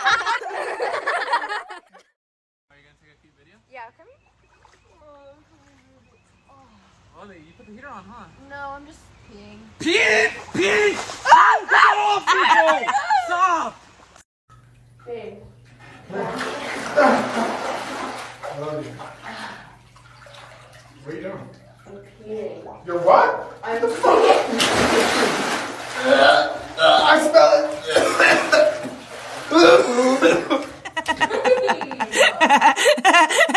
Are you going to take a cute video? Yeah, come here. Oh, you put the heater on, huh? No, I'm just peeing. Peeing? Peeing? Stop, people! Stop! Babe. I love you. What are you doing? I'm peeing. You're what? I'm peeing. I smell it.